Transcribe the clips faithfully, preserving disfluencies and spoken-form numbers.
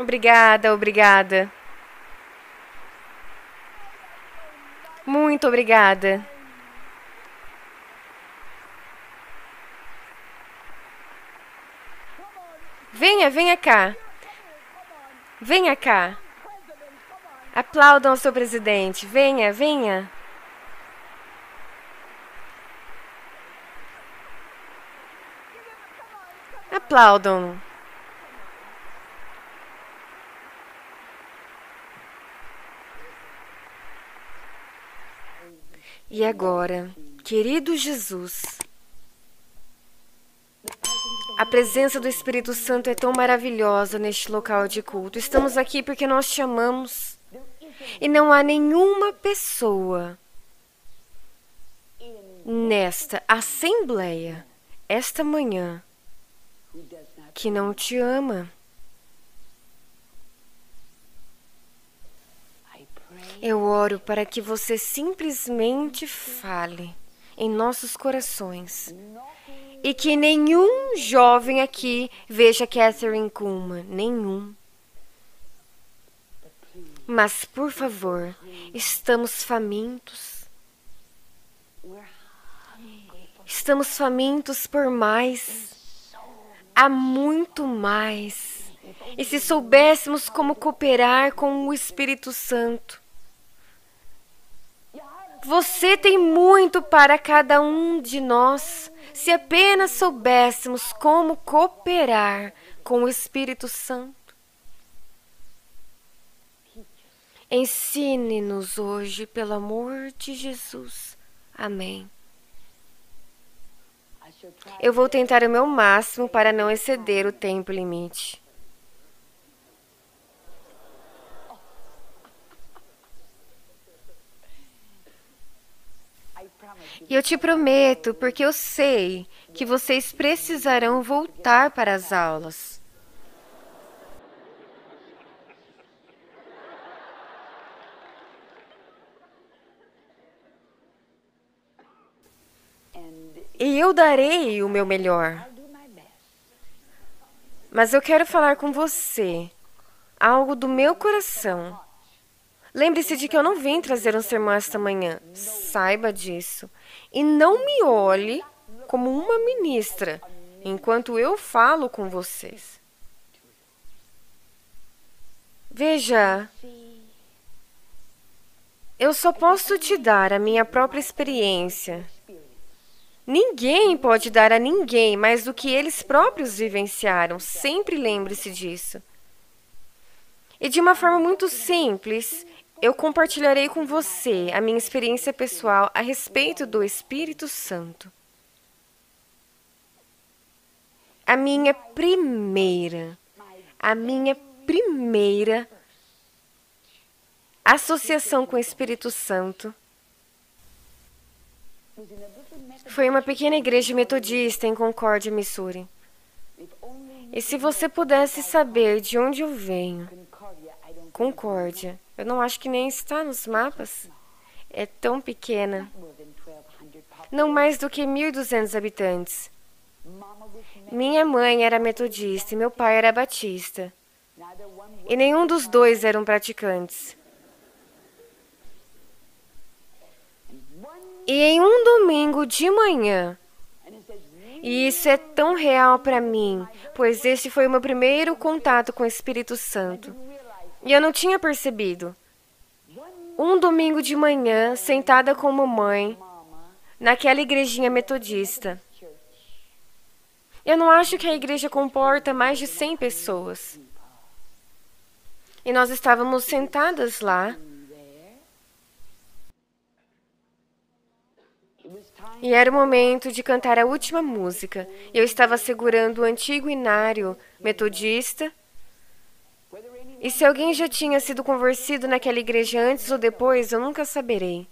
Obrigada, obrigada. Muito obrigada. Venha, venha cá. Venha cá. Aplaudam o seu presidente. Venha, venha. Aplaudam-no. E agora, querido Jesus, a presença do Espírito Santo é tão maravilhosa neste local de culto. Estamos aqui porque nós te amamos. E não há nenhuma pessoa nesta assembleia, esta manhã, que não te ama. Eu oro para que você simplesmente fale em nossos corações e que nenhum jovem aqui veja Kathryn Kuhlman, nenhum. Mas, por favor, estamos famintos. Estamos famintos por mais. Há muito mais. E se soubéssemos como cooperar com o Espírito Santo. Você tem muito para cada um de nós, se apenas soubéssemos como cooperar com o Espírito Santo. Ensine-nos hoje, pelo amor de Jesus. Amém. Eu vou tentar o meu máximo para não exceder o tempo limite. E eu te prometo, porque eu sei que vocês precisarão voltar para as aulas. E eu darei o meu melhor. Mas eu quero falar com você algo do meu coração. Lembre-se de que eu não vim trazer um sermão esta manhã. Saiba disso. E não me olhe como uma ministra enquanto eu falo com vocês. Veja, eu só posso te dar a minha própria experiência. Ninguém pode dar a ninguém mais do que eles próprios vivenciaram. Sempre lembre-se disso. E de uma forma muito simples, eu compartilharei com você a minha experiência pessoal a respeito do Espírito Santo. A minha primeira, a minha primeira associação com o Espírito Santo foi uma pequena igreja metodista em Concórdia, Missouri. E se você pudesse saber de onde eu venho, Concórdia, eu não acho que nem está nos mapas, é tão pequena, não mais do que mil e duzentos habitantes. Minha mãe era metodista e meu pai era batista, e nenhum dos dois eram praticantes. E em um domingo de manhã, e isso é tão real para mim, pois este foi o meu primeiro contato com o Espírito Santo. E eu não tinha percebido. Um domingo de manhã, sentada com mamãe, naquela igrejinha metodista. Eu não acho que a igreja comporta mais de cem pessoas. E nós estávamos sentadas lá. E era o momento de cantar a última música. Eu estava segurando o antigo hinário metodista. E se alguém já tinha sido convertido naquela igreja antes ou depois, eu nunca saberei.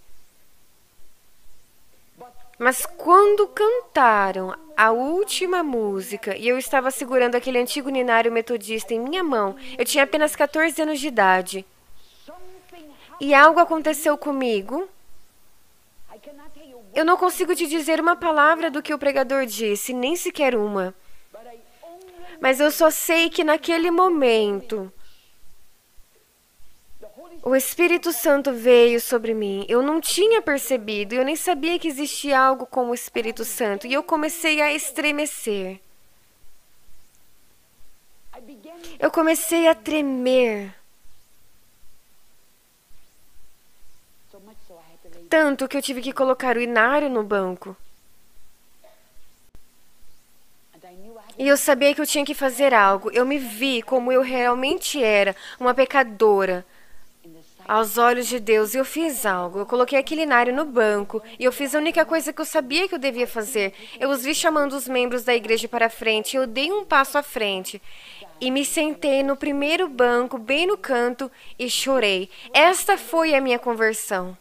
Mas quando cantaram a última música e eu estava segurando aquele antigo hinário metodista em minha mão, eu tinha apenas quatorze anos de idade. E algo aconteceu comigo. Eu não consigo te dizer uma palavra do que o pregador disse, nem sequer uma. Mas eu só sei que naquele momento O Espírito Santo veio sobre mim. Eu não tinha percebido, eu nem sabia que existia algo como o Espírito Santo. E eu comecei a estremecer. Eu comecei a tremer. Tanto que eu tive que colocar o inário no banco. E eu sabia que eu tinha que fazer algo. Eu me vi como eu realmente era, uma pecadora, aos olhos de Deus. E eu fiz algo. Eu coloquei aquele inário no banco. E eu fiz a única coisa que eu sabia que eu devia fazer. Eu os vi chamando os membros da igreja para frente. Eu dei um passo à frente. E me sentei no primeiro banco, bem no canto, e chorei. Esta foi a minha conversão.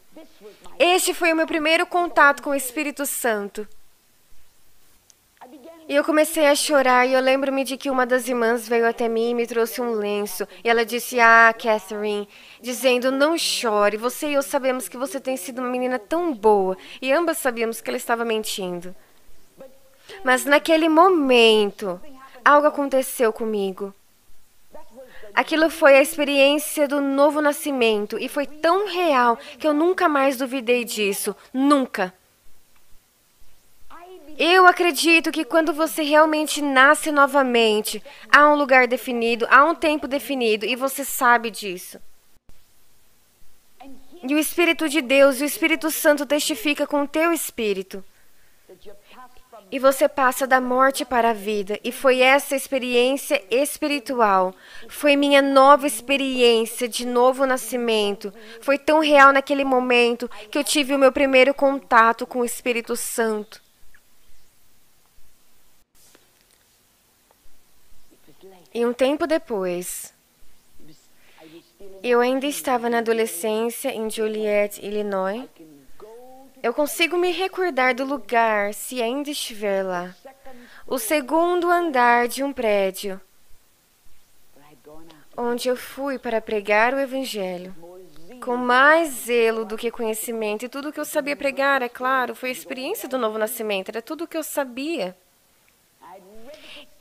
Este foi o meu primeiro contato com o Espírito Santo. E eu comecei a chorar, e eu lembro-me de que uma das irmãs veio até mim e me trouxe um lenço. E ela disse, ah, Kathryn, dizendo, não chore, você e eu sabemos que você tem sido uma menina tão boa. E ambas sabíamos que ela estava mentindo. Mas naquele momento, algo aconteceu comigo. Aquilo foi a experiência do novo nascimento, e foi tão real que eu nunca mais duvidei disso. Nunca. Eu acredito que quando você realmente nasce novamente, há um lugar definido, há um tempo definido, e você sabe disso. E o Espírito de Deus e o Espírito Santo testifica com o teu espírito. E você passa da morte para a vida. E foi essa experiência espiritual. Foi minha nova experiência de novo nascimento. Foi tão real naquele momento que eu tive o meu primeiro contato com o Espírito Santo. E um tempo depois, eu ainda estava na adolescência em Joliet, Illinois. Eu consigo me recordar do lugar, se ainda estiver lá. O segundo andar de um prédio, onde eu fui para pregar o Evangelho, com mais zelo do que conhecimento. E tudo que eu sabia pregar, é claro, foi a experiência do novo nascimento. Era tudo que eu sabia.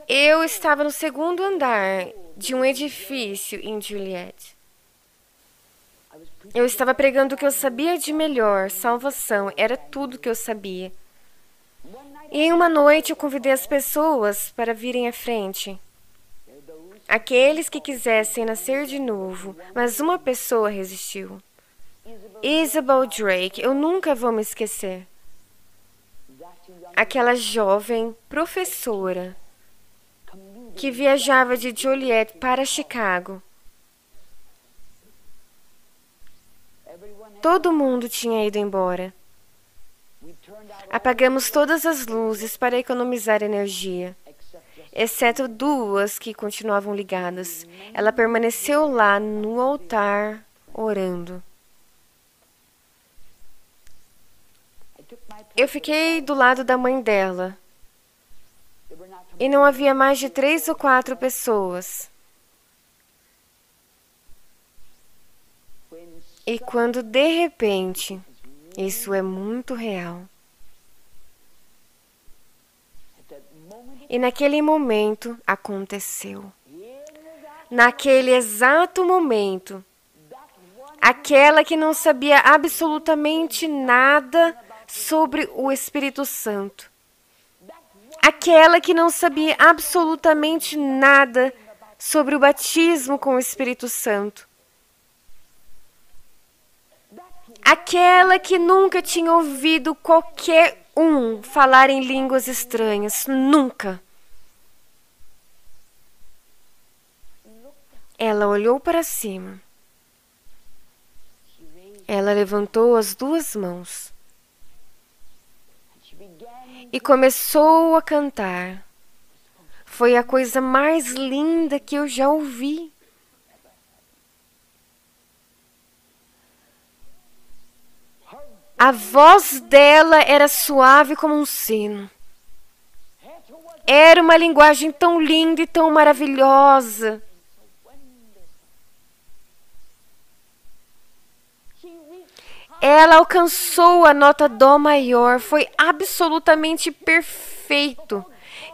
Eu estava no segundo andar de um edifício em Joliet. Eu estava pregando o que eu sabia de melhor, salvação, era tudo que eu sabia. E em uma noite eu convidei as pessoas para virem à frente. Aqueles que quisessem nascer de novo, mas uma pessoa resistiu. Isabel Drake, eu nunca vou me esquecer. Aquela jovem professora que viajava de Joliet para Chicago. Todo mundo tinha ido embora. Apagamos todas as luzes para economizar energia, exceto duas que continuavam ligadas. Ela permaneceu lá no altar, orando. Eu fiquei do lado da mãe dela. E não havia mais de três ou quatro pessoas. E quando, de repente, isso é muito real. E naquele momento, aconteceu. Naquele exato momento, aquela que não sabia absolutamente nada sobre o Espírito Santo, aquela que não sabia absolutamente nada sobre o batismo com o Espírito Santo, aquela que nunca tinha ouvido qualquer um falar em línguas estranhas, nunca. Ela olhou para cima. Ela levantou as duas mãos. E começou a cantar. Foi a coisa mais linda que eu já ouvi. A voz dela era suave como um sino. Era uma linguagem tão linda e tão maravilhosa. Ela alcançou a nota Dó maior. Foi absolutamente perfeito.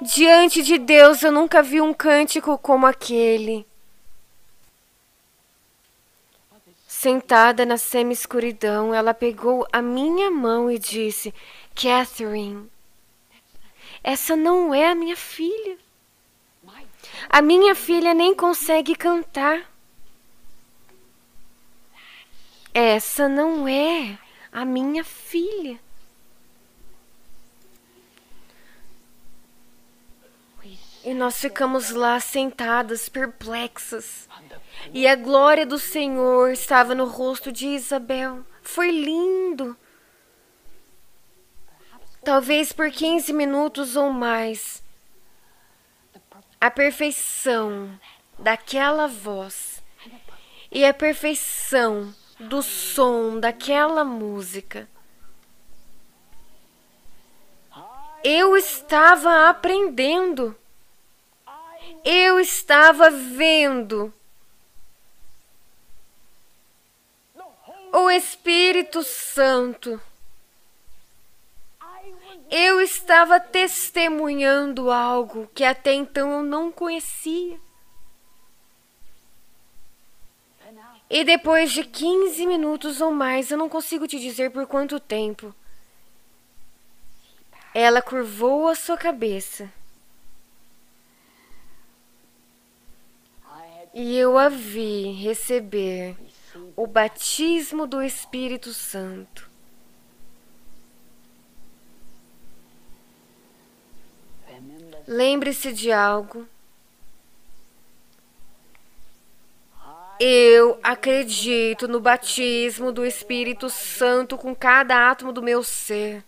Diante de Deus, eu nunca vi um cântico como aquele. Sentada na semi-escuridão, ela pegou a minha mão e disse: Kathryn, essa não é a minha filha. A minha filha nem consegue cantar. Essa não é a minha filha. E nós ficamos lá sentadas, perplexas. E a glória do Senhor estava no rosto de Isabel. Foi lindo. Talvez por quinze minutos ou mais, a perfeição daquela voz e a perfeição do som daquela música. Eu estava aprendendo. Eu estava vendo o Espírito Santo. Eu estava testemunhando algo que até então eu não conhecia. E depois de quinze minutos ou mais, eu não consigo te dizer por quanto tempo, ela curvou a sua cabeça. E eu a vi receber o batismo do Espírito Santo. Lembre-se de algo. Eu acredito no batismo do Espírito Santo com cada átomo do meu ser.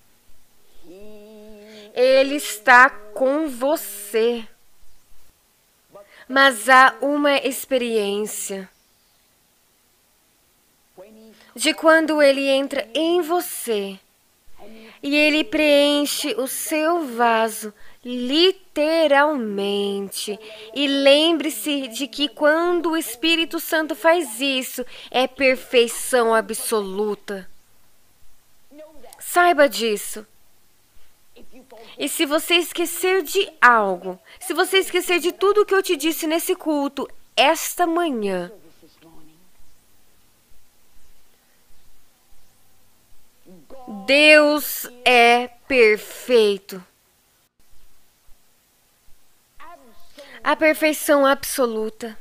Ele está com você. Mas há uma experiência de quando ele entra em você e ele preenche o seu vaso literalmente. E lembre-se de que quando o Espírito Santo faz isso, é perfeição absoluta. Saiba disso. E se você esquecer de algo, se você esquecer de tudo o que eu te disse nesse culto, esta manhã, Deus é perfeito. A perfeição absoluta.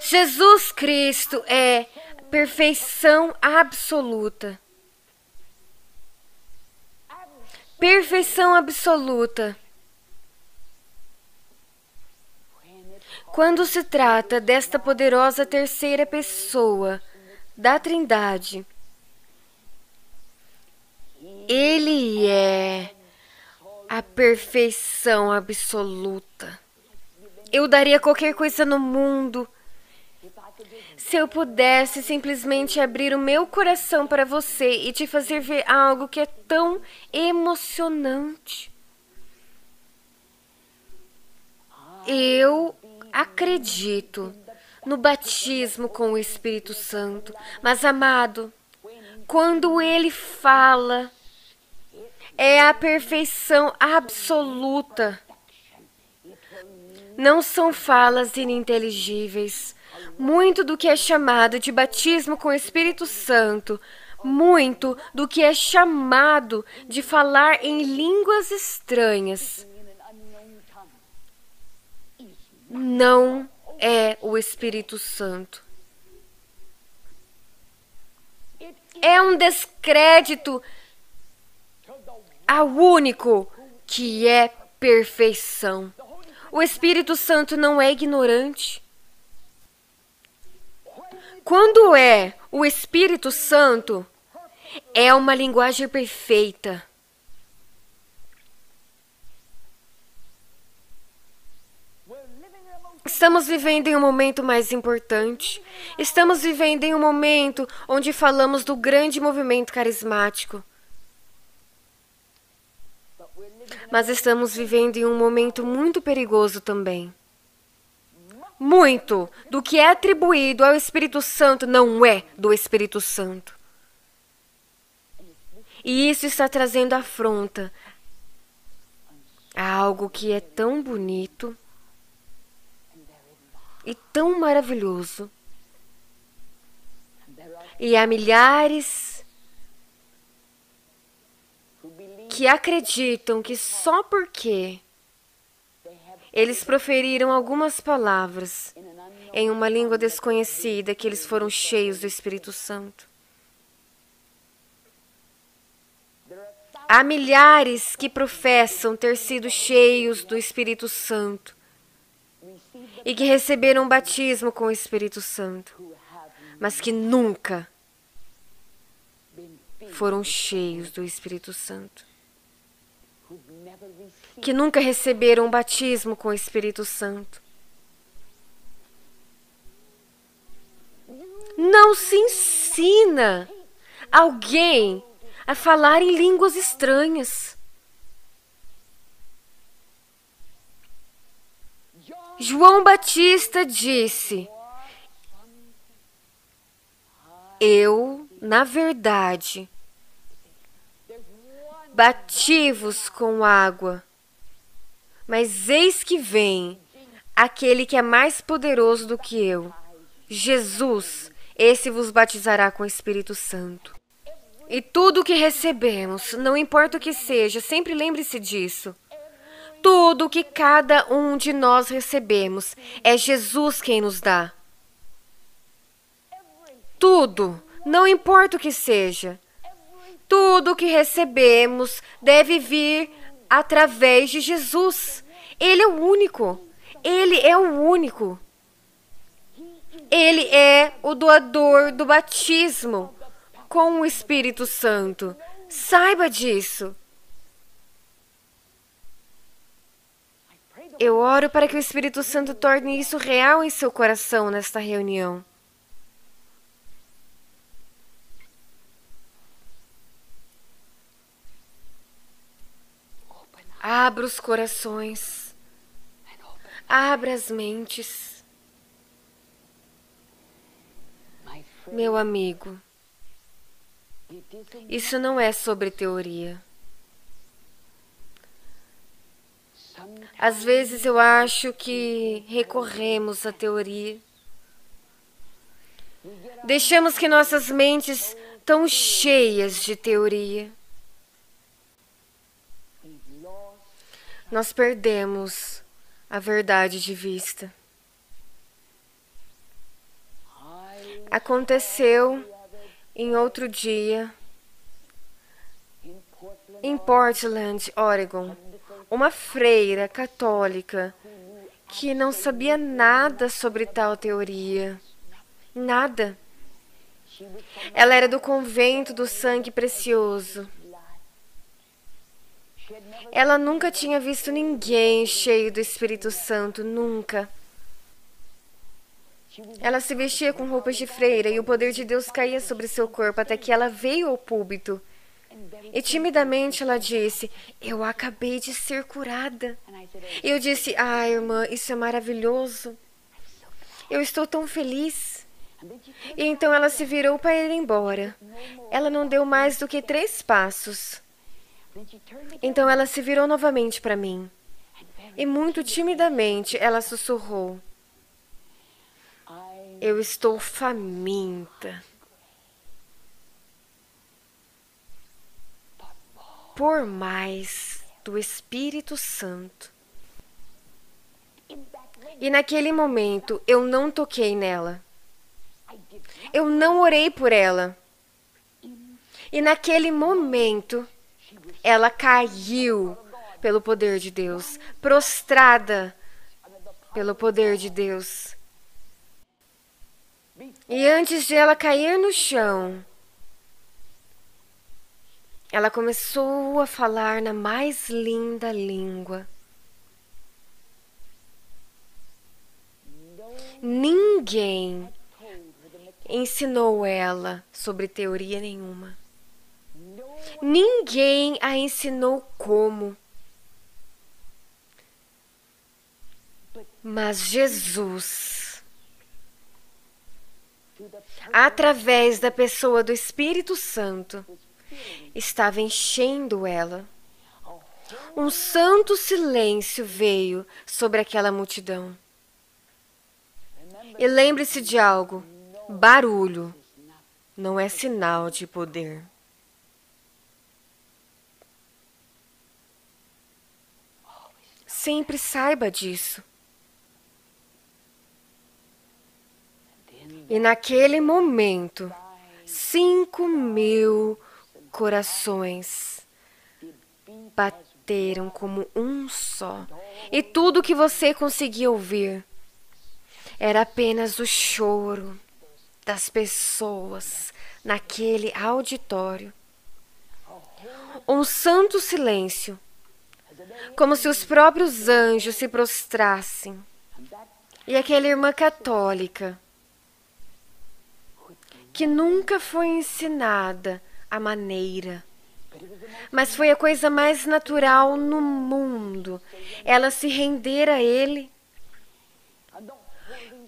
Jesus Cristo é perfeição absoluta. Perfeição absoluta. Quando se trata desta poderosa terceira pessoa da Trindade, ele é a perfeição absoluta. Eu daria qualquer coisa no mundo se eu pudesse simplesmente abrir o meu coração para você e te fazer ver algo que é tão emocionante. Eu acredito no batismo com o Espírito Santo. Mas, amado, quando ele fala, é a perfeição absoluta. Não são falas ininteligíveis. Muito do que é chamado de batismo com o Espírito Santo, muito do que é chamado de falar em línguas estranhas, não é o Espírito Santo. É um descrédito ao único que é perfeição. O Espírito Santo não é ignorante. Quando é o Espírito Santo, é uma linguagem perfeita. Estamos vivendo em um momento mais importante. Estamos vivendo em um momento onde falamos do grande movimento carismático. Mas estamos vivendo em um momento muito perigoso também. Muito do que é atribuído ao Espírito Santo não é do Espírito Santo. E isso está trazendo afronta a algo que é tão bonito e tão maravilhoso. E há milhares que acreditam que só porque eles proferiram algumas palavras em uma língua desconhecida que eles foram cheios do Espírito Santo. Há milhares que professam ter sido cheios do Espírito Santo e que receberam um batismo com o Espírito Santo, mas que nunca foram cheios do Espírito Santo, que nunca receberam um batismo com o Espírito Santo. Não se ensina alguém a falar em línguas estranhas. João Batista disse: eu, na verdade, bati-vos com água, mas eis que vem aquele que é mais poderoso do que eu, Jesus, esse vos batizará com o Espírito Santo. E tudo o que recebemos, não importa o que seja, sempre lembre-se disso. Tudo o que cada um de nós recebemos, é Jesus quem nos dá. Tudo, não importa o que seja. Tudo o que recebemos deve vir através de Jesus. Ele é o único. Ele é o único. Ele é o doador do batismo com o Espírito Santo. Saiba disso. Eu oro para que o Espírito Santo torne isso real em seu coração nesta reunião. Abra os corações. Abra as mentes. Meu amigo, isso não é sobre teoria. Às vezes eu acho que recorremos à teoria. Deixamos que nossas mentes tão cheias de teoria. Nós perdemos a verdade de vista. Aconteceu em outro dia, em Portland, Oregon, uma freira católica que não sabia nada sobre tal teoria. Nada. Ela era do Convento do Sangue Precioso. Ela nunca tinha visto ninguém cheio do Espírito Santo, nunca. Ela se vestia com roupas de freira e o poder de Deus caía sobre seu corpo até que ela veio ao púlpito. E timidamente ela disse: eu acabei de ser curada. E eu disse: ah, irmã, isso é maravilhoso. Eu estou tão feliz. E então ela se virou para ir embora. Ela não deu mais do que três passos. Então ela se virou novamente para mim. E muito timidamente ela sussurrou: eu estou faminta por mais do Espírito Santo. E naquele momento eu não toquei nela. Eu não orei por ela. E naquele momento ela caiu pelo poder de Deus, prostrada pelo poder de Deus. E antes de ela cair no chão, ela começou a falar na mais linda língua. Ninguém ensinou ela sobre teoria nenhuma. Ninguém a ensinou como. Mas Jesus, através da pessoa do Espírito Santo, estava enchendo ela. Um santo silêncio veio sobre aquela multidão. E lembre-se de algo: barulho não é sinal de poder. Sempre saiba disso. E naquele momento, cinco mil corações bateram como um só. E tudo que você conseguia ouvir era apenas o choro das pessoas naquele auditório. Um santo silêncio, como se os próprios anjos se prostrassem. E aquela irmã católica, que nunca foi ensinada a maneira, mas foi a coisa mais natural no mundo, ela se render a ele.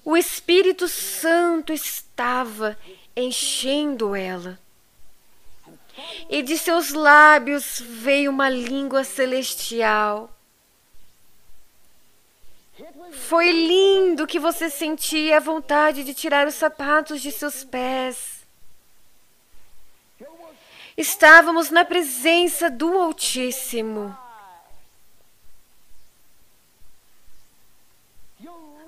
O Espírito Santo estava enchendo ela. E de seus lábios veio uma língua celestial. Foi lindo que você sentia a vontade de tirar os sapatos de seus pés. Estávamos na presença do Altíssimo.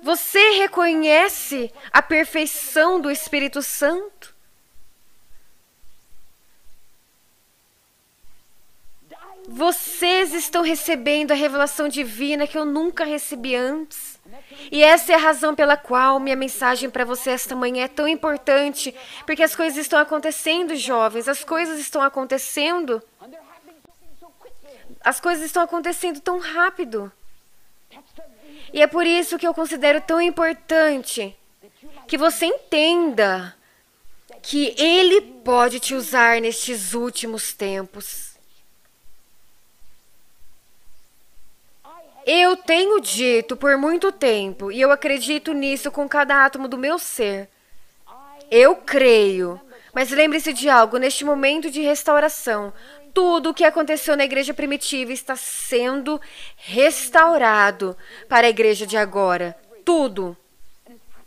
Você reconhece a perfeição do Espírito Santo? Vocês estão recebendo a revelação divina que eu nunca recebi antes. E essa é a razão pela qual minha mensagem para você esta manhã é tão importante. Porque as coisas estão acontecendo, jovens. As coisas estão acontecendo. As coisas estão acontecendo tão rápido. E é por isso que eu considero tão importante que você entenda que Ele pode te usar nestes últimos tempos. Eu tenho dito por muito tempo, e eu acredito nisso com cada átomo do meu ser. Eu creio. Mas lembre-se de algo: neste momento de restauração, tudo o que aconteceu na igreja primitiva está sendo restaurado para a igreja de agora. Tudo.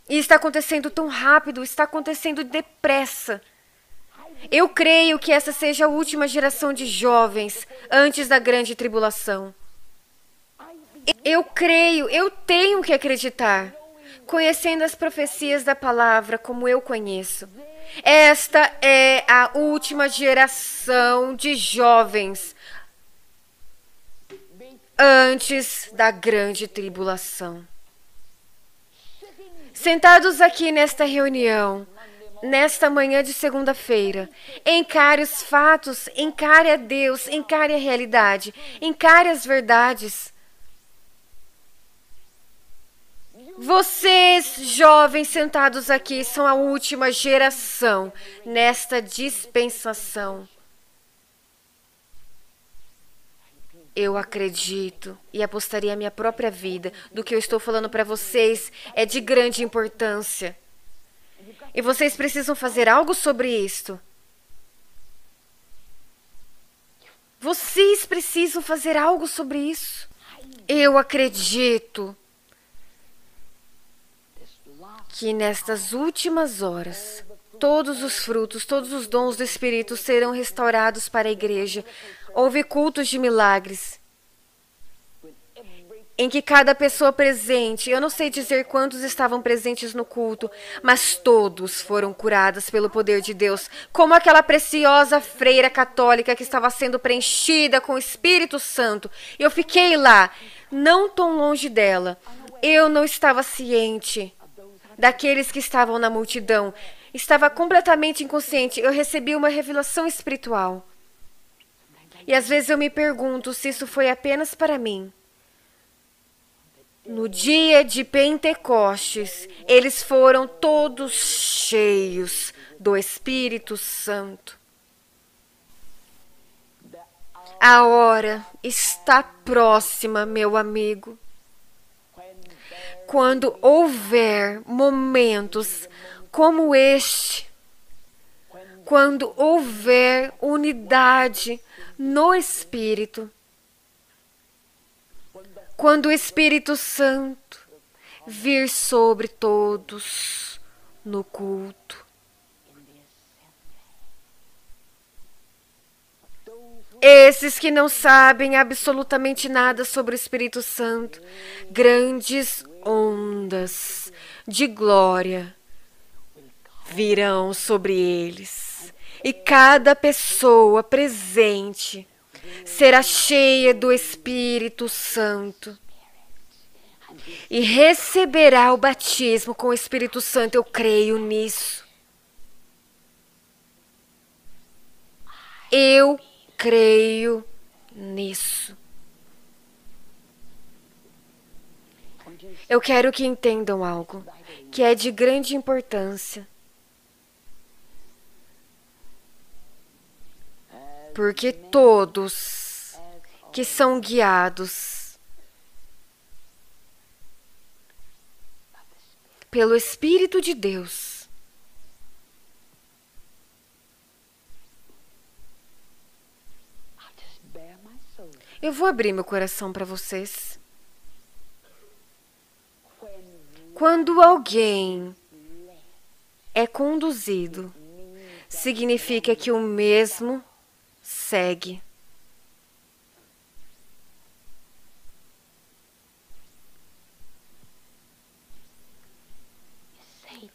E está acontecendo tão rápido, está acontecendo depressa. Eu creio que essa seja a última geração de jovens antes da grande tribulação. Eu creio, eu tenho que acreditar, conhecendo as profecias da palavra como eu conheço. Esta é a última geração de jovens antes da grande tribulação. Sentados aqui nesta reunião, nesta manhã de segunda-feira, encare os fatos, encare a Deus, encare a realidade, encare as verdades. Vocês, jovens sentados aqui, são a última geração nesta dispensação. Eu acredito e apostaria a minha própria vida do que eu estou falando para vocês é de grande importância. E vocês precisam fazer algo sobre isto. Vocês precisam fazer algo sobre isso. Eu acredito que nestas últimas horas, todos os frutos, todos os dons do Espírito serão restaurados para a igreja. Houve cultos de milagres, em que cada pessoa presente, eu não sei dizer quantos estavam presentes no culto, mas todos foram curados pelo poder de Deus, como aquela preciosa freira católica que estava sendo preenchida com o Espírito Santo. Eu fiquei lá, não tão longe dela. Eu não estava ciente daqueles que estavam na multidão. Estava completamente inconsciente. Eu recebi uma revelação espiritual. E às vezes eu me pergunto se isso foi apenas para mim. No dia de Pentecostes, eles foram todos cheios do Espírito Santo. A hora está próxima, meu amigo. Quando houver momentos como este, quando houver unidade no Espírito, quando o Espírito Santo vir sobre todos no culto. Esses que não sabem absolutamente nada sobre o Espírito Santo, grandes ondas de glória virão sobre eles. E cada pessoa presente será cheia do Espírito Santo e receberá o batismo com o Espírito Santo. Eu creio nisso. Eu creio. Creio nisso. Eu quero que entendam algo que é de grande importância. Porque todos que são guiados pelo Espírito de Deus . Eu vou abrir meu coração para vocês. Quando alguém é conduzido, significa que o mesmo segue.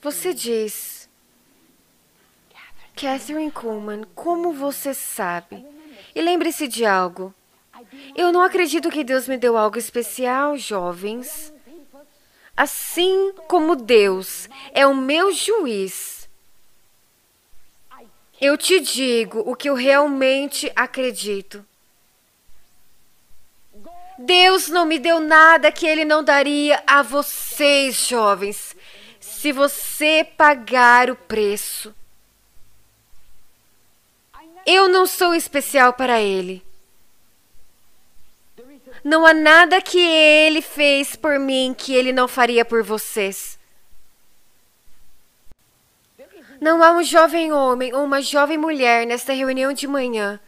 Você diz, Kathryn Kuhlman, como você sabe? E lembre-se de algo. Eu não acredito que Deus me deu algo especial, jovens. Assim como Deus é o meu juiz, eu te digo o que eu realmente acredito. Deus não me deu nada que Ele não daria a vocês, jovens, se você pagar o preço. Eu não sou especial para Ele. Não há nada que Ele fez por mim que Ele não faria por vocês. Não há um jovem homem ou uma jovem mulher nesta reunião de manhã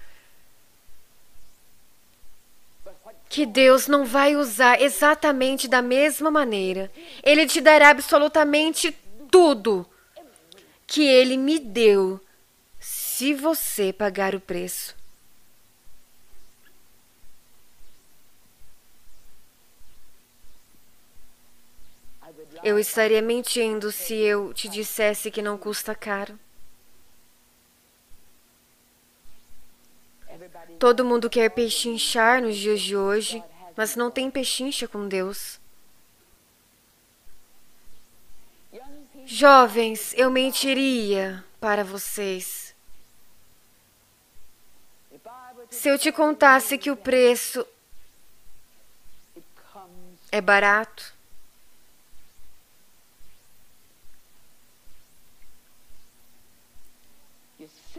que Deus não vai usar exatamente da mesma maneira. Ele te dará absolutamente tudo que Ele me deu se você pagar o preço. Eu estaria mentindo se eu te dissesse que não custa caro. Todo mundo quer pechinchar nos dias de hoje, mas não tem pechincha com Deus. Jovens, eu mentiria para vocês se eu te contasse que o preço é barato.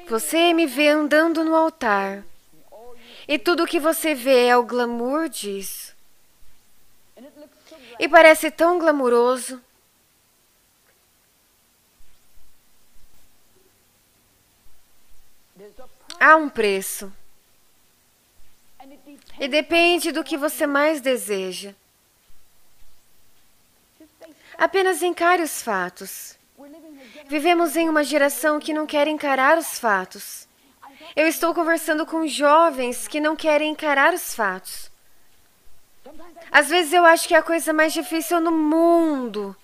Você me vê andando no altar, e tudo o que você vê é o glamour disso. E parece tão glamouroso. Há um preço. E depende do que você mais deseja. Apenas encare os fatos. Vivemos em uma geração que não quer encarar os fatos. Eu estou conversando com jovens que não querem encarar os fatos. Às vezes eu acho que a coisa mais difícil no mundo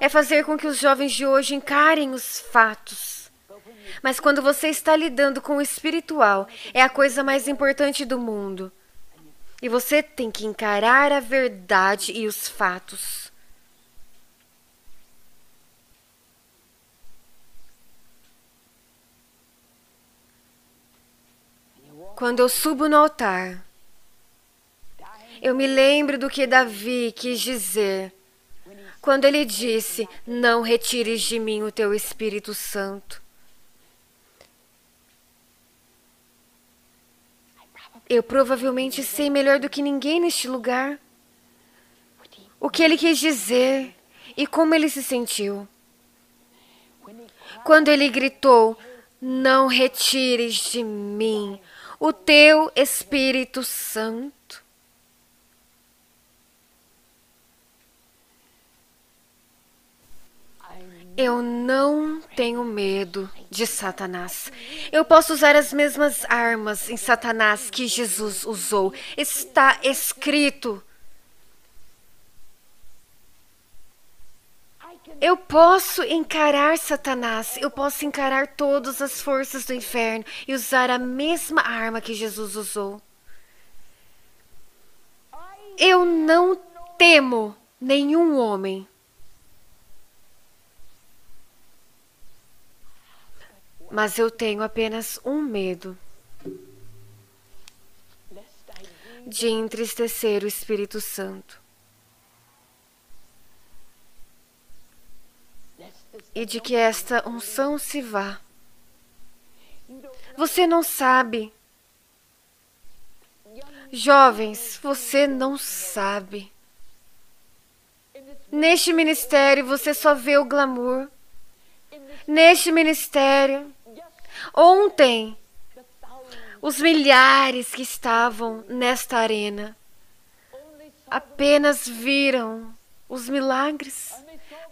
é fazer com que os jovens de hoje encarem os fatos. Mas quando você está lidando com o espiritual, é a coisa mais importante do mundo. E você tem que encarar a verdade e os fatos. Quando eu subo no altar, eu me lembro do que Davi quis dizer, quando ele disse, não retires de mim o teu Espírito Santo. Eu provavelmente sei melhor do que ninguém neste lugar o que ele quis dizer e como ele se sentiu. Quando ele gritou, não retires de mim o teu Espírito Santo. Eu não tenho medo de Satanás. Eu posso usar as mesmas armas em Satanás que Jesus usou. Está escrito. Eu posso encarar Satanás. Eu posso encarar todas as forças do inferno e usar a mesma arma que Jesus usou. Eu não temo nenhum homem. Mas eu tenho apenas um medo: de entristecer o Espírito Santo e de que esta unção se vá. Você não sabe. Jovens, você não sabe. Neste ministério, você só vê o glamour. Neste ministério, ontem, os milhares que estavam nesta arena apenas viram os milagres,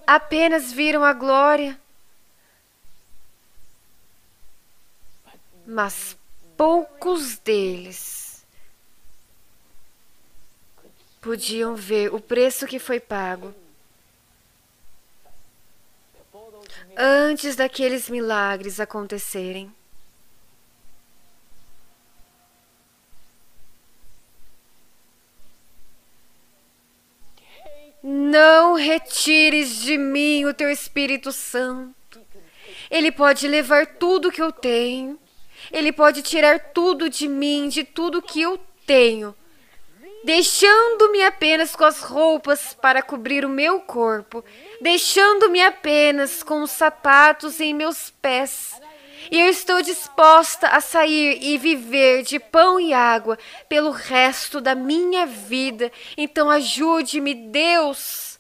apenas viram a glória, mas poucos deles podiam ver o preço que foi pago antes daqueles milagres acontecerem. Não retires de mim o teu Espírito Santo. Ele pode levar tudo que eu tenho. Ele pode tirar tudo de mim, de tudo que eu tenho, deixando-me apenas com as roupas para cobrir o meu corpo, deixando-me apenas com os sapatos em meus pés. E eu estou disposta a sair e viver de pão e água pelo resto da minha vida. Então ajude-me, Deus.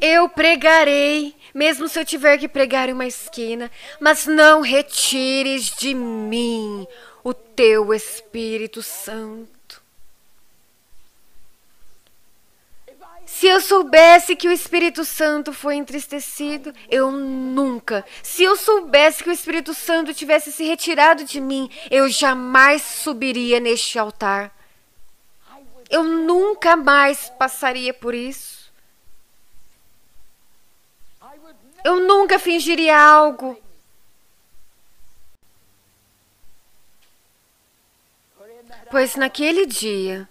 Eu pregarei, mesmo se eu tiver que pregar em uma esquina, mas não retires de mim o teu Espírito Santo. Se eu soubesse que o Espírito Santo foi entristecido, eu nunca. Se eu soubesse que o Espírito Santo tivesse se retirado de mim, eu jamais subiria neste altar. Eu nunca mais passaria por isso. Eu nunca fingiria algo. Pois naquele dia,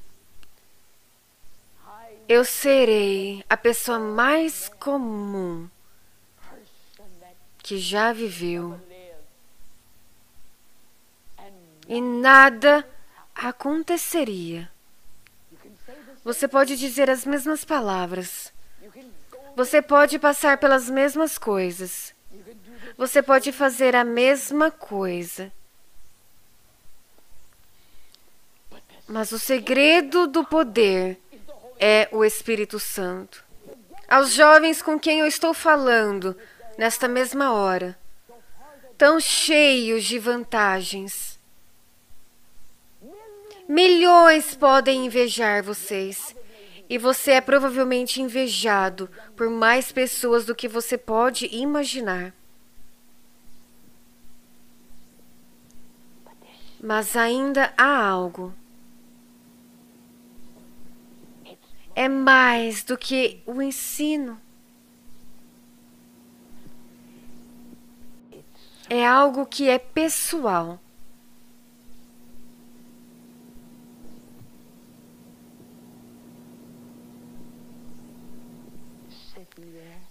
eu serei a pessoa mais comum que já viveu. E nada aconteceria. Você pode dizer as mesmas palavras. Você pode passar pelas mesmas coisas. Você pode fazer a mesma coisa. Mas o segredo do poder é o Espírito Santo. Aos jovens com quem eu estou falando, nesta mesma hora, tão cheios de vantagens, milhões podem invejar vocês. E você é provavelmente invejado por mais pessoas do que você pode imaginar. Mas ainda há algo. É mais do que o ensino. É algo que é pessoal.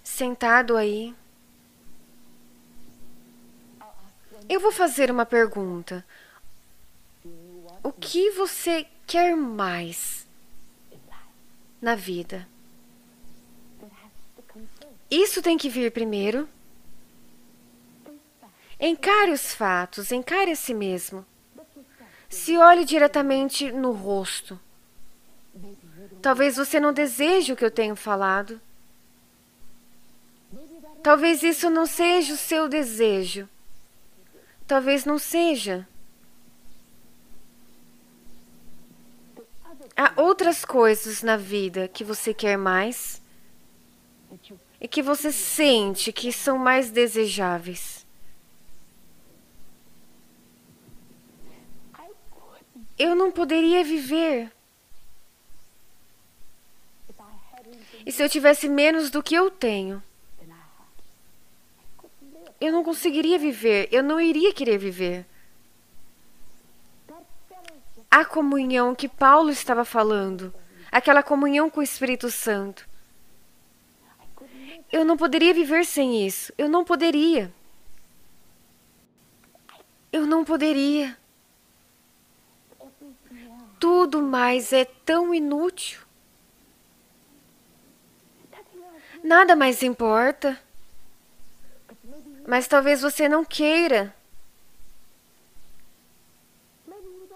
Sentado aí, eu vou fazer uma pergunta. O que você quer mais na vida? Isso tem que vir primeiro. Encare os fatos, encare a si mesmo. Se olhe diretamente no rosto. Talvez você não deseje o que eu tenho falado. Talvez isso não seja o seu desejo. Talvez não seja. Há outras coisas na vida que você quer mais, e que você sente que são mais desejáveis. Eu não poderia viver e se eu tivesse menos do que eu tenho. Eu não conseguiria viver, eu não iria querer viver. A comunhão que Paulo estava falando, aquela comunhão com o Espírito Santo. Eu não poderia viver sem isso, eu não poderia. Eu não poderia. Tudo mais é tão inútil. Nada mais importa. Mas talvez você não queira.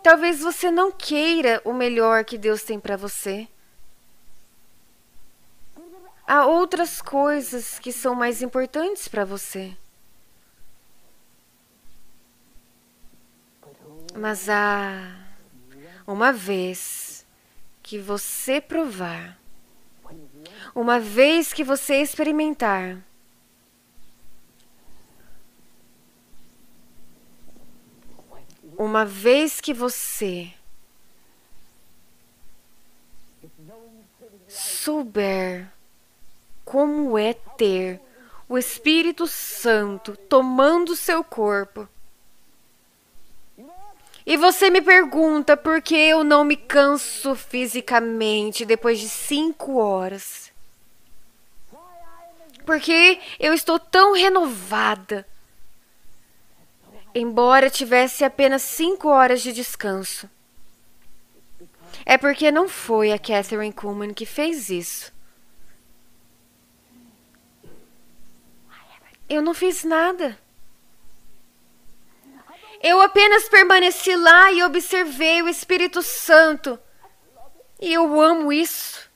Talvez você não queira o melhor que Deus tem para você. Há outras coisas que são mais importantes para você. Mas há uma vez que você provar, uma vez que você experimentar, uma vez que você souber como é ter o Espírito Santo tomando seu corpo, e você me pergunta por que eu não me canso fisicamente depois de cinco horas, porque eu estou tão renovada. Embora tivesse apenas cinco horas de descanso. É porque não foi a Kathryn Kuhlman que fez isso. Eu não fiz nada. Eu apenas permaneci lá e observei o Espírito Santo. E eu amo isso.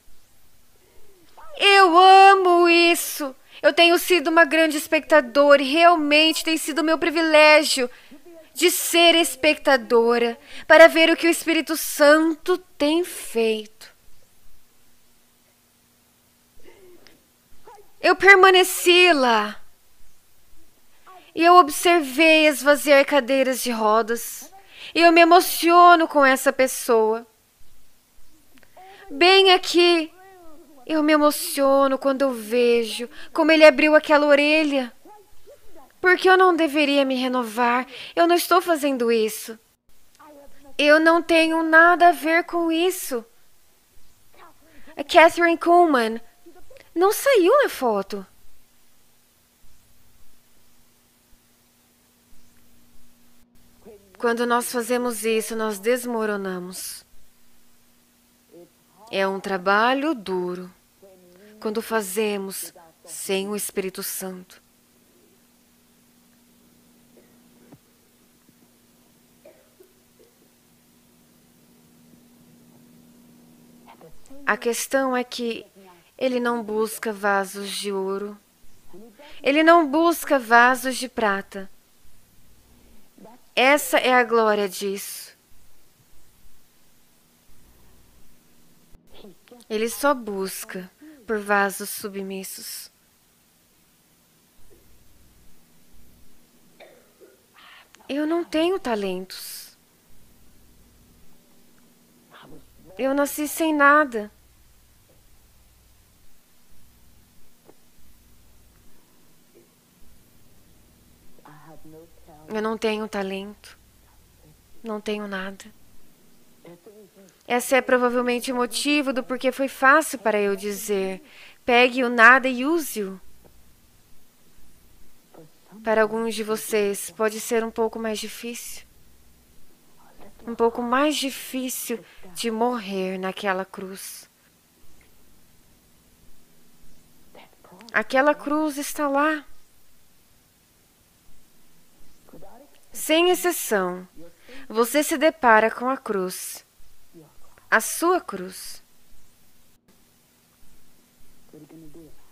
Eu amo isso. Eu tenho sido uma grande espectadora e realmente tem sido meu privilégio de ser espectadora para ver o que o Espírito Santo tem feito. Eu permaneci lá e eu observei esvaziar cadeiras de rodas e eu me emociono com essa pessoa. Bem aqui. Eu me emociono quando eu vejo como ele abriu aquela orelha. Porque eu não deveria me renovar. Eu não estou fazendo isso. Eu não tenho nada a ver com isso. A Kathryn Kuhlman não saiu na foto. Quando nós fazemos isso, nós desmoronamos. É um trabalho duro quando fazemos sem o Espírito Santo. A questão é que ele não busca vasos de ouro. Ele não busca vasos de prata. Essa é a glória disso. Ele só busca por vasos submissos. Eu não tenho talentos. Eu nasci sem nada. Eu não tenho talento. Não tenho nada. Esse é provavelmente o motivo do porquê foi fácil para eu dizer, pegue o nada e use-o. Para alguns de vocês, pode ser um pouco mais difícil. Um pouco mais difícil de morrer naquela cruz. Aquela cruz está lá. Sem exceção, você se depara com a cruz. A sua cruz.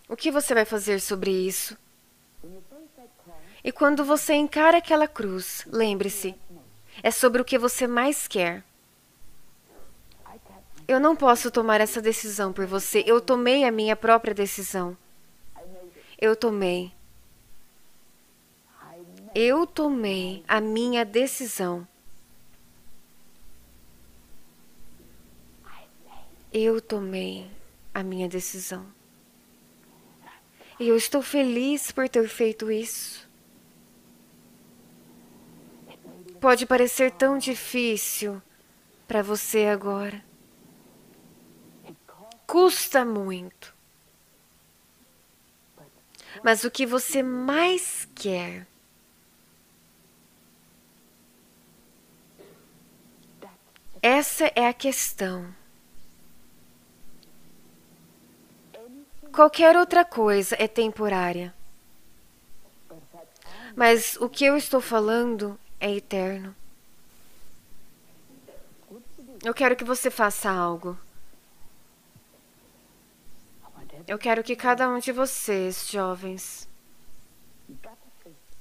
O que você vai fazer sobre isso? E quando você encara aquela cruz, lembre-se, é sobre o que você mais quer. Eu não posso tomar essa decisão por você. Eu tomei a minha própria decisão. Eu tomei. Eu tomei a minha decisão. Eu tomei a minha decisão. E eu estou feliz por ter feito isso. Pode parecer tão difícil para você agora. Custa muito. Mas o que você mais quer . Essa é a questão. Qualquer outra coisa é temporária. Mas o que eu estou falando é eterno. Eu quero que você faça algo. Eu quero que cada um de vocês, jovens,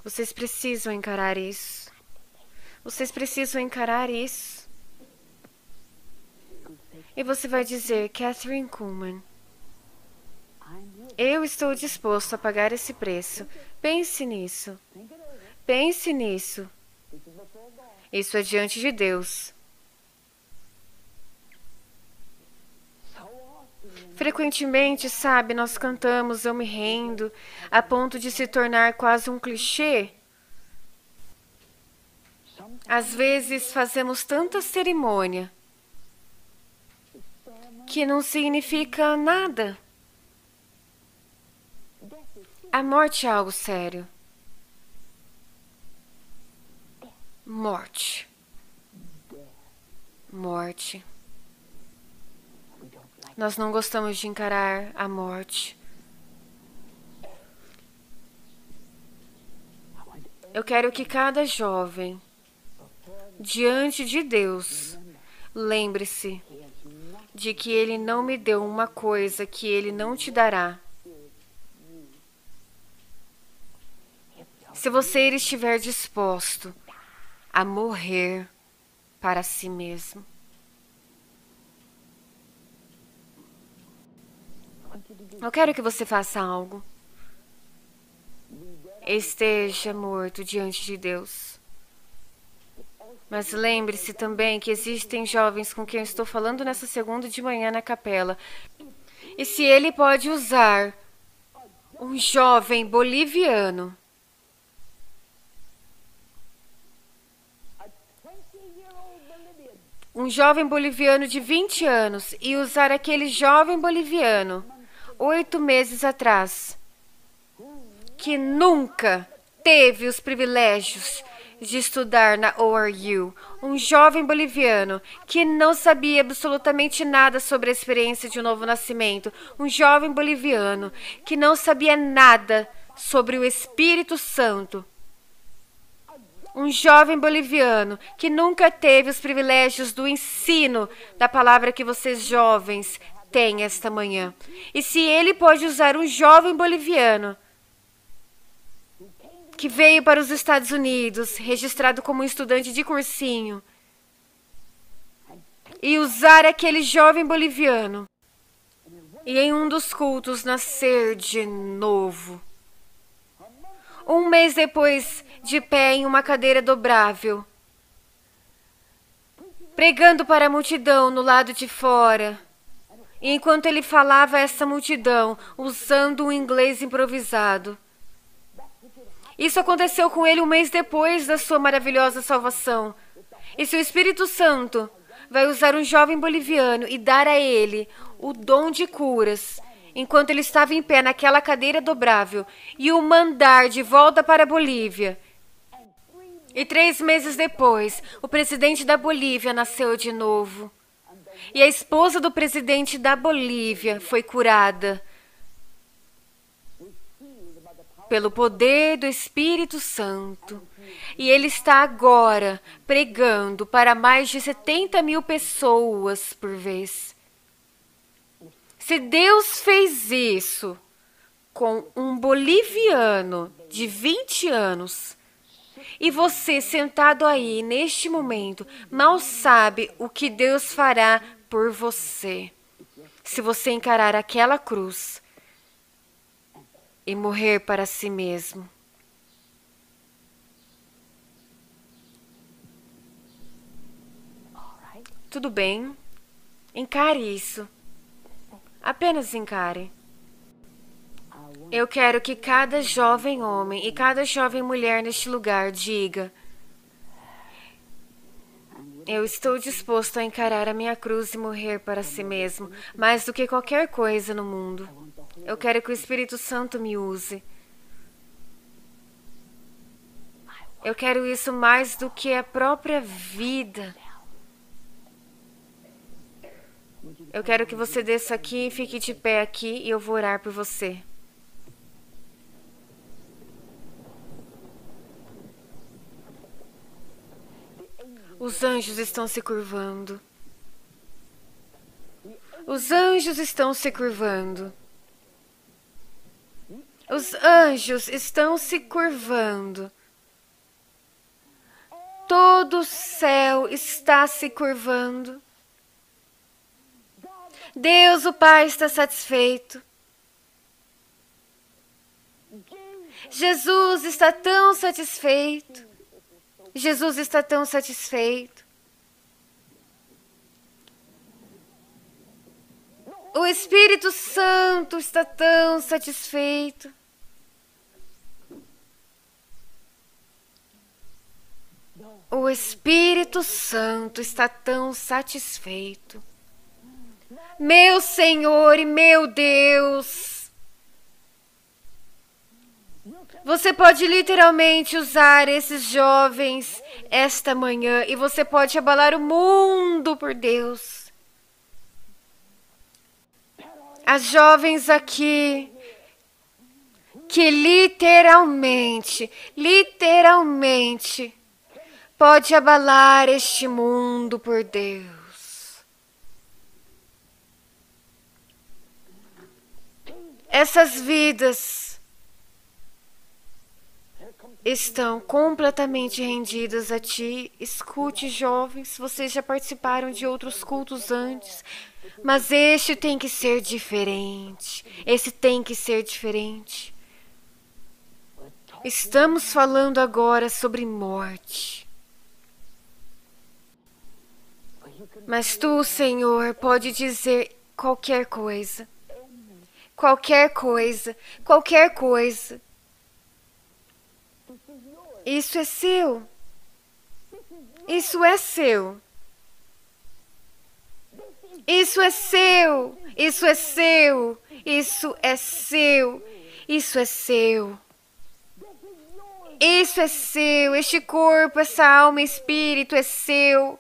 vocês precisam encarar isso. Vocês precisam encarar isso. E você vai dizer, Kathryn Kuhlman, eu estou disposto a pagar esse preço. Pense nisso. Pense nisso. Isso é diante de Deus. Frequentemente, sabe, nós cantamos Eu Me Rendo, a ponto de se tornar quase um clichê. Às vezes fazemos tanta cerimônia que não significa nada. A morte é algo sério. Morte. Morte. Nós não gostamos de encarar a morte. Eu quero que cada jovem, diante de Deus, lembre-se de que Ele não me deu uma coisa que Ele não te dará. Se você estiver disposto a morrer para si mesmo. Eu quero que você faça algo. Esteja morto diante de Deus. Mas lembre-se também que existem jovens com quem eu estou falando nessa segunda de manhã na capela. E se ele pode usar um jovem boliviano, um jovem boliviano de vinte anos, e usar aquele jovem boliviano oito meses atrás, que nunca teve os privilégios de estudar na O R U, um jovem boliviano que não sabia absolutamente nada sobre a experiência de um novo nascimento, um jovem boliviano que não sabia nada sobre o Espírito Santo, um jovem boliviano que nunca teve os privilégios do ensino da palavra que vocês jovens têm esta manhã. E se ele pode usar um jovem boliviano que veio para os Estados Unidos, registrado como estudante de cursinho, e usar aquele jovem boliviano, e em um dos cultos nascer de novo. Um mês depois, de pé em uma cadeira dobrável, pregando para a multidão no lado de fora, e enquanto ele falava a essa multidão, usando um inglês improvisado. Isso aconteceu com ele um mês depois da sua maravilhosa salvação. E se o Espírito Santo vai usar um jovem boliviano e dar a ele o dom de curas, enquanto ele estava em pé naquela cadeira dobrável, e o mandar de volta para a Bolívia. E três meses depois, o presidente da Bolívia nasceu de novo. E a esposa do presidente da Bolívia foi curada pelo poder do Espírito Santo. E ele está agora pregando para mais de setenta mil pessoas por vez. Se Deus fez isso com um boliviano de vinte anos, e você sentado aí neste momento, mal sabe o que Deus fará por você, se você encarar aquela cruz e morrer para si mesmo. Tudo bem. Encare isso. Apenas encare. Eu quero que cada jovem homem e cada jovem mulher neste lugar diga: eu estou disposto a encarar a minha cruz e morrer para si mesmo, mais do que qualquer coisa no mundo. Eu quero que o Espírito Santo me use. Eu quero isso mais do que a própria vida. Eu quero que você desça aqui e fique de pé aqui e eu vou orar por você. Os anjos estão se curvando. Os anjos estão se curvando. Os anjos estão se curvando. Todo o céu está se curvando. Deus, o Pai, está satisfeito. Jesus está tão satisfeito. Jesus está tão satisfeito. O Espírito Santo está tão satisfeito. O Espírito Santo está tão satisfeito. Meu Senhor e meu Deus. Você pode literalmente usar esses jovens esta manhã e você pode abalar o mundo por Deus. As jovens aqui que literalmente, literalmente pode abalar este mundo por Deus. Essas vidas estão completamente rendidas a ti. Escute, jovens, vocês já participaram de outros cultos antes, mas este tem que ser diferente. Esse tem que ser diferente. Estamos falando agora sobre morte. Mas tu, Senhor, pode dizer qualquer coisa. Qualquer coisa. Qualquer coisa. Isso é seu. Isso é seu. Isso é seu. Isso é seu. Isso é seu. Isso é seu. Isso é seu. Este corpo, essa alma e espírito é seu.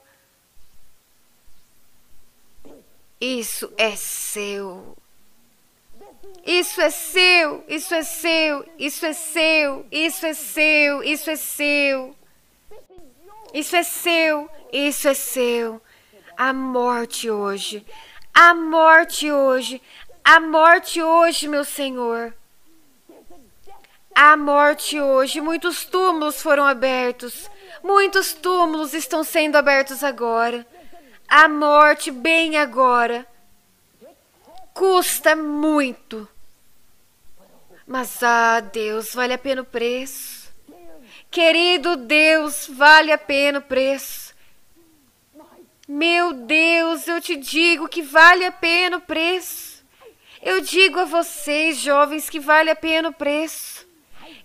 Isso é seu. Isso é seu, isso é seu, isso é seu, isso é seu, isso é seu. Isso é seu, isso é seu. A morte hoje, a morte hoje, a morte hoje, meu Senhor. A morte hoje, muitos túmulos foram abertos, muitos túmulos estão sendo abertos agora. A morte bem agora. Custa muito. Mas, ah, Deus, vale a pena o preço. Querido Deus, vale a pena o preço. Meu Deus, eu te digo que vale a pena o preço. Eu digo a vocês, jovens, que vale a pena o preço.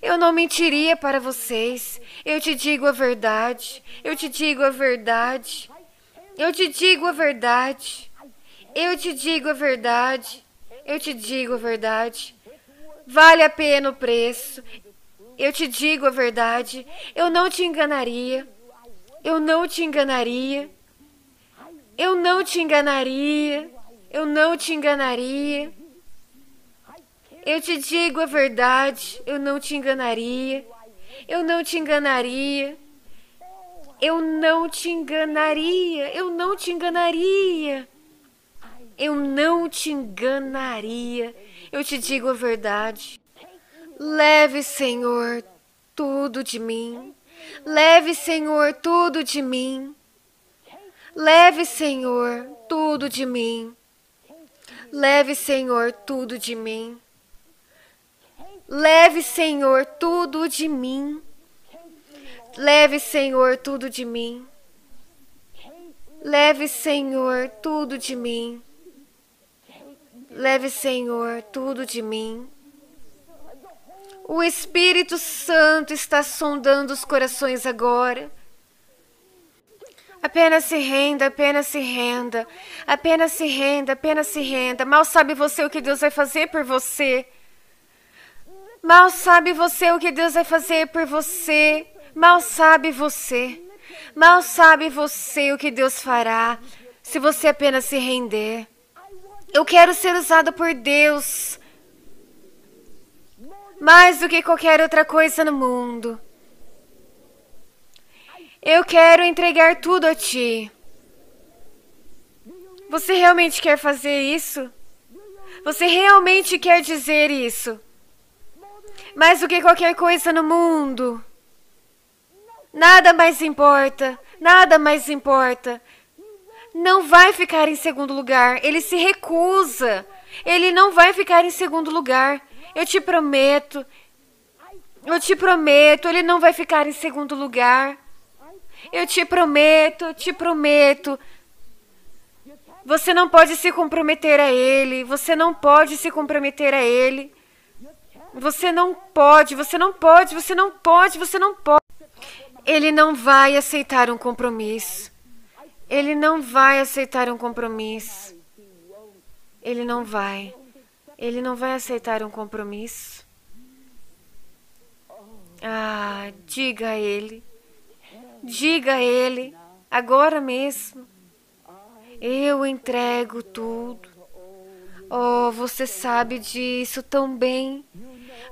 Eu não mentiria para vocês. Eu te digo a verdade. Eu te digo a verdade. Eu te digo a verdade. Eu te digo a verdade. Eu te digo a verdade. Vale a pena o preço. Eu te digo a verdade. Eu não te enganaria. Eu não te enganaria. Eu não te enganaria. Eu não te enganaria. Eu te digo a verdade. Eu não te enganaria. Eu não te enganaria. Eu não te enganaria. Eu não te enganaria. Eu não te enganaria. Eu te digo a verdade. Leve, Senhor, tudo de mim. Leve, Senhor, tudo de mim. Leve, Senhor, tudo de mim. Leve, Senhor, tudo de mim. Leve, Senhor, tudo de mim. Leve, Senhor, tudo de mim. Leve, Senhor, tudo de mim. Leve, Senhor, tudo de mim. O Espírito Santo está sondando os corações agora. Apenas se renda, apenas se renda. Apenas se renda, apenas se renda. Mal sabe você o que Deus vai fazer por você. Mal sabe você o que Deus vai fazer por você. Mal sabe você. Mal sabe você o que Deus fará se você apenas se render. Eu quero ser usada por Deus mais do que qualquer outra coisa no mundo. Eu quero entregar tudo a Ti. Você realmente quer fazer isso? Você realmente quer dizer isso? Mais do que qualquer coisa no mundo. Nada mais importa. Nada mais importa. Não vai ficar em segundo lugar. Ele se recusa. Ele não vai ficar em segundo lugar. Eu te prometo. Eu te prometo. Ele não vai ficar em segundo lugar. Eu te prometo. Eu te prometo. Você não pode se comprometer a Ele. Você não pode se comprometer a Ele. Você não pode. Você não pode. Você não pode. Você não pode. Ele não vai aceitar um compromisso. Ele não vai aceitar um compromisso. Ele não vai. Ele não vai aceitar um compromisso. Ah, diga a Ele. Diga a Ele, agora mesmo. Eu entrego tudo. Oh, você sabe disso tão bem.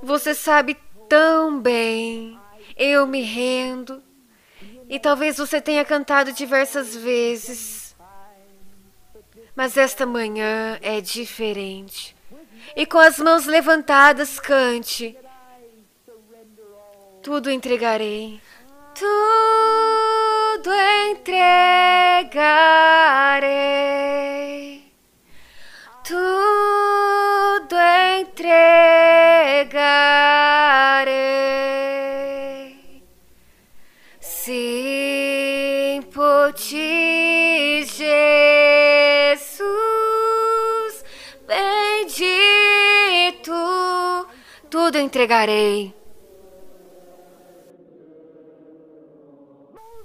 Você sabe tão bem. Eu me rendo. E talvez você tenha cantado diversas vezes. Mas esta manhã é diferente. E com as mãos levantadas, cante. Tudo entregarei. Tudo entregarei. Tudo entregarei. Sim, por ti, Jesus, bendito, tudo entregarei.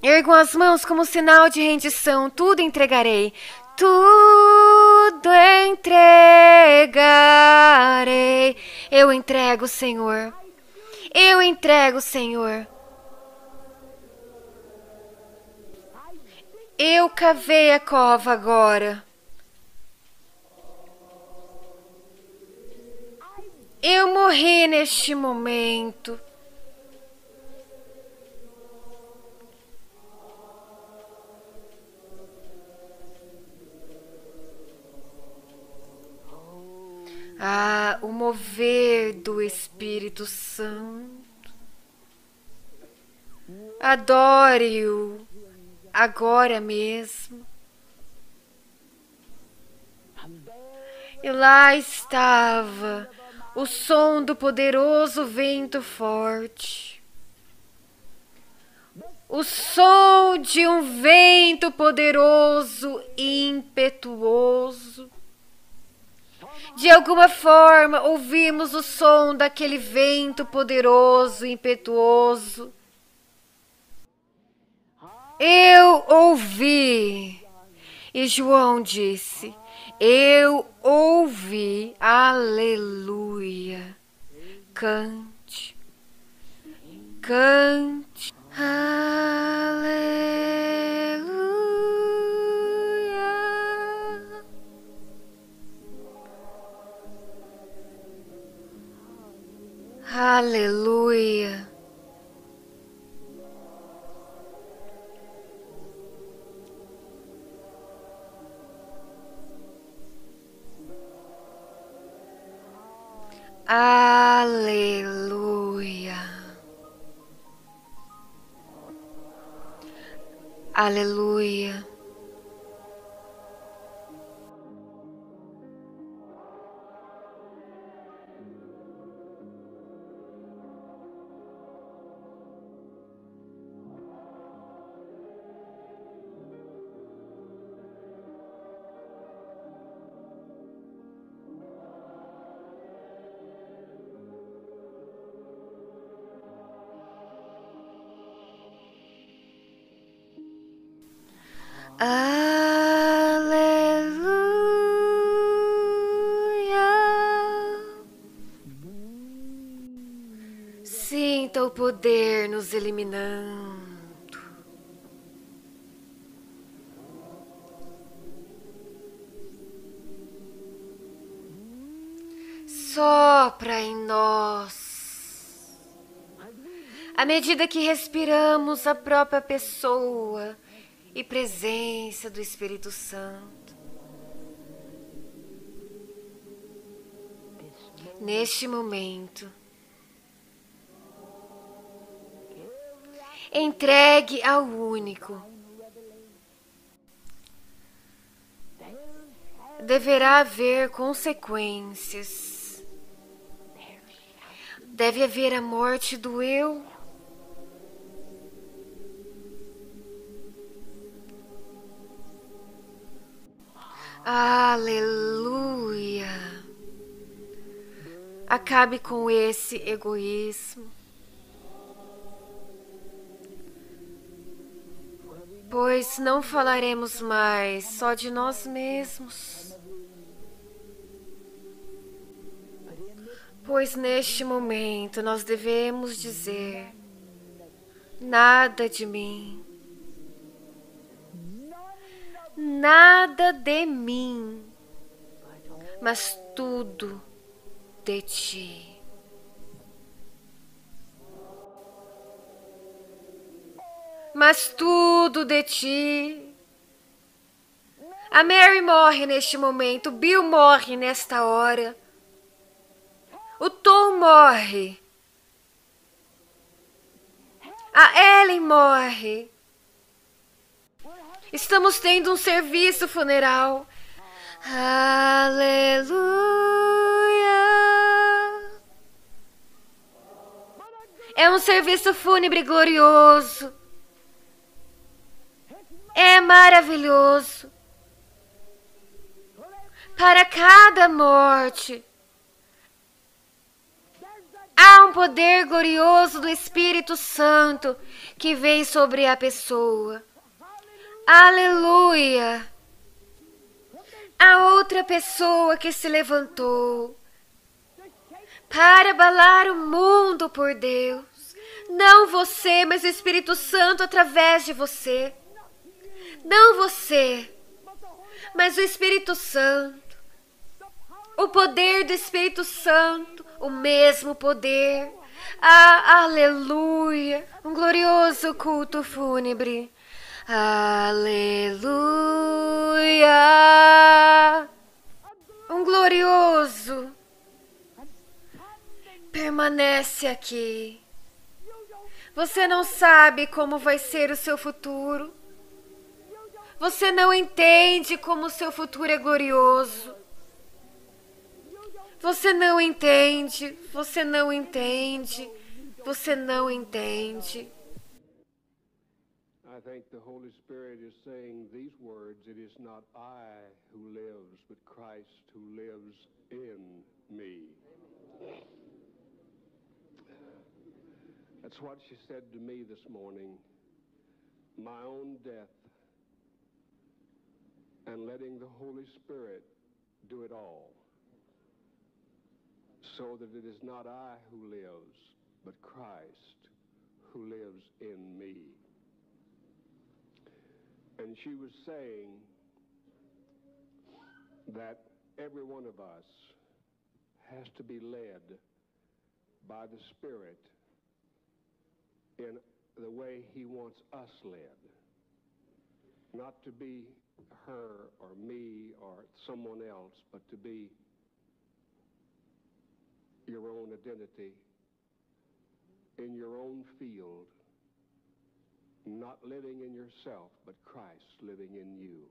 Ergam as mãos como sinal de rendição. Tudo entregarei. Tudo entregarei. Eu entrego, Senhor. Eu entrego, Senhor. Eu cavei a cova agora. Eu morri neste momento. Ah, o mover do Espírito Santo. Adore-o agora mesmo. E lá estava o som do poderoso vento forte. O som de um vento poderoso e impetuoso. De alguma forma, ouvimos o som daquele vento poderoso e impetuoso. Eu ouvi. E João disse, eu ouvi. Aleluia. Cante. Cante. Aleluia. Aleluia. Aleluia. Aleluia. Aleluia. Sinta o poder nos eliminando. Sopra em nós. À medida que respiramos a própria pessoa e presença do Espírito Santo. Neste momento, entregue ao único. Deverá haver consequências. Deve haver a morte do eu. Aleluia! Acabe com esse egoísmo, pois não falaremos mais só de nós mesmos, pois neste momento nós devemos dizer: nada de mim. Nada de mim, mas tudo de ti. Mas tudo de ti. A Mary morre neste momento, Bill morre nesta hora. O Tom morre. A Ellen morre. Estamos tendo um serviço funeral. Aleluia! É um serviço fúnebre glorioso. É maravilhoso. Para cada morte, há um poder glorioso do Espírito Santo que vem sobre a pessoa. Aleluia! A outra pessoa que se levantou para abalar o mundo por Deus. Não você, mas o Espírito Santo através de você. Não você, mas o Espírito Santo. O poder do Espírito Santo, o mesmo poder. Ah, aleluia! Um glorioso culto fúnebre. Aleluia! Um glorioso permanece aqui. Você não sabe como vai ser o seu futuro. Você não entende como o seu futuro é glorioso. Você não entende. Você não entende. Você não entende. I think the Holy Spirit is saying these words, it is not I who lives, but Christ who lives in me. That's what she said to me this morning. My own death and letting the Holy Spirit do it all. So that it is not I who lives, but Christ who lives in me. And she was saying that every one of us has to be led by the Spirit in the way He wants us led. Not to be her or me or someone else, but to be your own identity in your own field. Not living in yourself, but Christ living in you.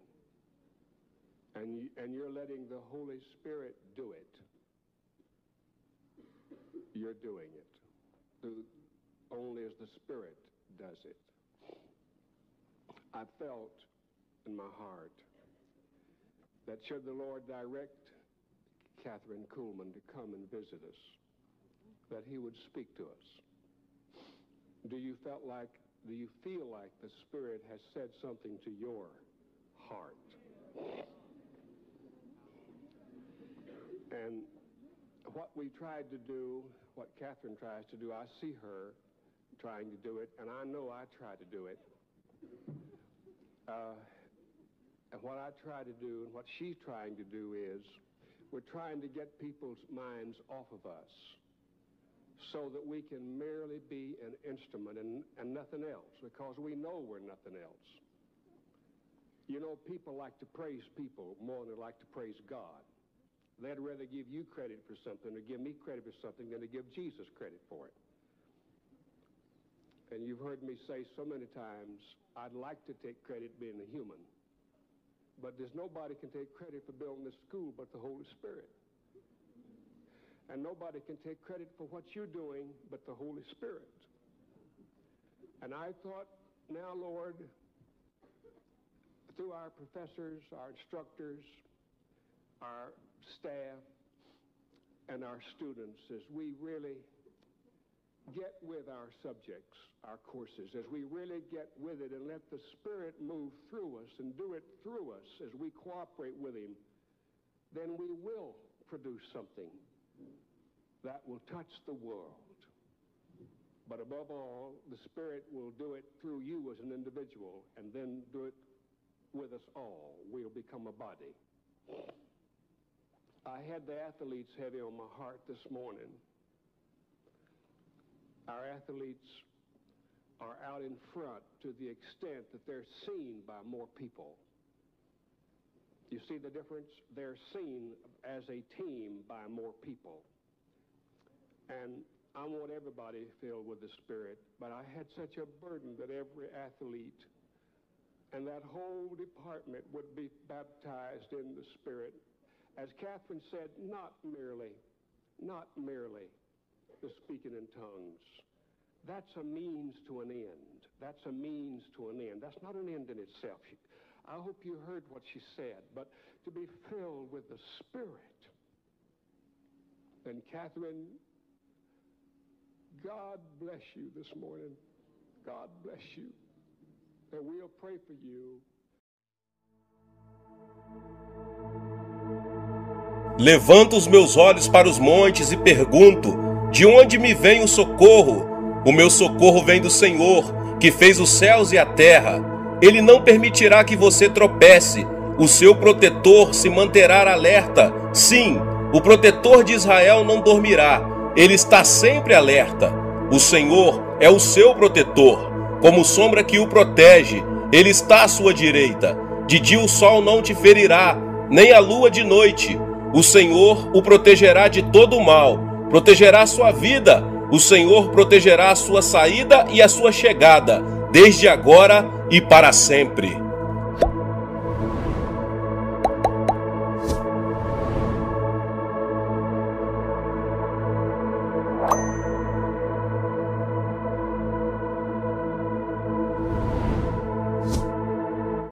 And, you, and you're letting the Holy Spirit do it. You're doing it. The, only as the Spirit does it. I felt in my heart that should the Lord direct Kathryn Kuhlman to come and visit us, that He would speak to us. Do you felt like Do you feel like the Spirit has said something to your heart. And what we tried to do, what Kathryn tries to do, I see her trying to do it, and I know I try to do it. Uh, and what I try to do and what she's trying to do is we're trying to get people's minds off of us so that we can merely be an instrument and, and nothing else, because we know we're nothing else. You know, people like to praise people more than they like to praise God. They'd rather give you credit for something or give me credit for something than to give Jesus credit for it. And you've heard me say so many times, I'd like to take credit being a human, but there's nobody can take credit for building this school but the Holy Spirit. And nobody can take credit for what you're doing but the Holy Spirit. And I thought, now, Lord, through our professors, our instructors, our staff, and our students, as we really get with our subjects, our courses, as we really get with it and let the Spirit move through us and do it through us as we cooperate with Him, then we will produce something that will touch the world. But above all, the Spirit will do it through you as an individual, and then do it with us all. We'll become a body. I had the athletes heavy on my heart this morning. Our athletes are out in front to the extent that they're seen by more people. You see the difference? They're seen as a team by more people. And I want everybody filled with the Spirit, but I had such a burden that every athlete and that whole department would be baptized in the Spirit. As Kathryn said, not merely, not merely the speaking in tongues. That's a means to an end. That's a means to an end. That's not an end in itself. I hope you heard what she said, but to be filled with the Spirit. And Kathryn, God bless you this morning. God bless you. And we'll pray for you. Levanto os meus olhos para os montes e pergunto: de onde me vem o socorro? O meu socorro vem do Senhor, que fez os céus e a terra. Ele não permitirá que você tropece. O seu protetor se manterá alerta. Sim, o protetor de Israel não dormirá. Ele está sempre alerta. O Senhor é o seu protetor, como sombra que o protege. Ele está à sua direita. De dia o sol não te ferirá, nem a lua de noite. O Senhor o protegerá de todo o mal. Protegerá a sua vida. O Senhor protegerá a sua saída e a sua chegada, desde agora e para sempre.